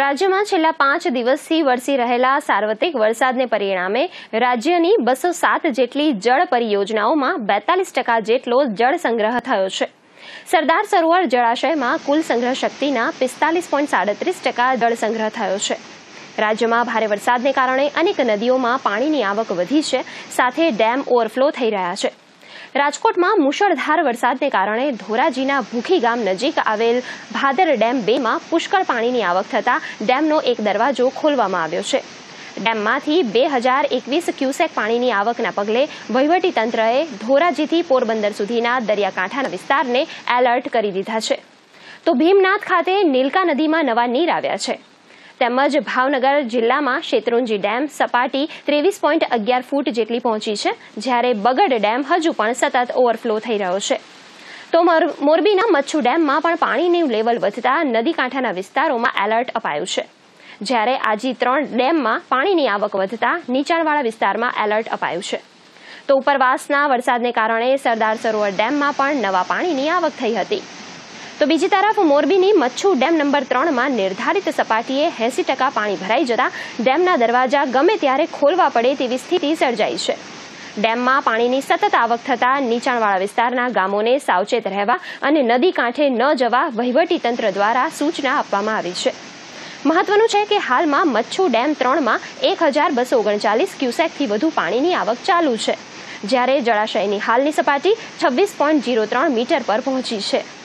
રાજ્યમાં છેલ્લા 5 દિવસથી વરસી રહેલા સાર્વત્રિક વરસાદને પરિણામે રાજ્યની 207 જેટલી જળ પરિયોજનાઓમાં 42% જેટલો જળ સંગ્રહ થયો છે। સરદાર સરોવર જળાશયમાં કુલ સંગ્રહ શક્તિના 45.37% જળ સંગ્રહ થયો છે। રાજ્યમાં ભારે વરસાદને કારણે અનેક નદીઓમાં પાણીની આવક વધી છે, સાથે ડેમ ઓવરફ્લો થઈ રહ્યા છે। राजकोट में मुशळधार वरसाद ने कारणे धोराजीना भूखी गाम नजीक आवेल भादर डेम 2 में पुष्कळ पाणीनी आवक थता डेमनो एक दरवाजो खोलवामां आव्यो छे। डेममांथी 2021 क्यूसेक पाणीनी आवकना पगले वहीवटी तंत्रए धोराजीथी पोरबंदर सुधीना दरियाकांठाना विस्तारने एलर्ट करी दीधा छे। तो भीमनाथ खाते नीलका नदीमां नवा नीर आव्या छे। તેમજ ભાવનગર જિલ્લામાં શેત્રુંજી ડેમ સપાટી 23.11 ફૂટ જેટલી પહોંચી છે, જ્યારે બગડ ડેમ હજુ પણ સતત ઓવરફ્લો થઈ રહ્યો છે। તો મોરબીના મચ્છુ ડેમમાં પણ પાણીનું લેવલ વધતા નદી કાંઠાના વિસ્તારોમાં એલર્ટ અપાયું છે, જ્યારે આજી 3 ડેમમાં પાણીની આવક વધતા નીચાણવાળા વિસ્તારમાં એલર્ટ અપાયું છે। તો ઉપરવાસના વરસાદને કારણે સરદાર સરોવર ડેમમાં પણ નવા પાણીની આવક થઈ હતી। तो बीजी तरफ मोरबीनी मच्छू डेम नंबर 3 में निर्धारित सपाटीए 80% पाणी भराई जता डेमना दरवाजा गमे त्यारे खोलवा पड़े तेवी स्थिति सर्जाई छे। डेम में पाणीनी सतत आवक थता नीचाणवाळा विस्तारना गामोने सावचेत रहेवा अने नदी कांठे न जवा वहीवटी तंत्र द्वारा सूचना आपवामां आवी छे। महत्वनुं छे के हाल में मच्छू डेम 3 में 1239 क्यूसेक थी वधु पाणीनी आवक चालू छे, ज्यारे जळाशयनी हालनी सपाटी 26.03 मीटर पर पहोंची छे।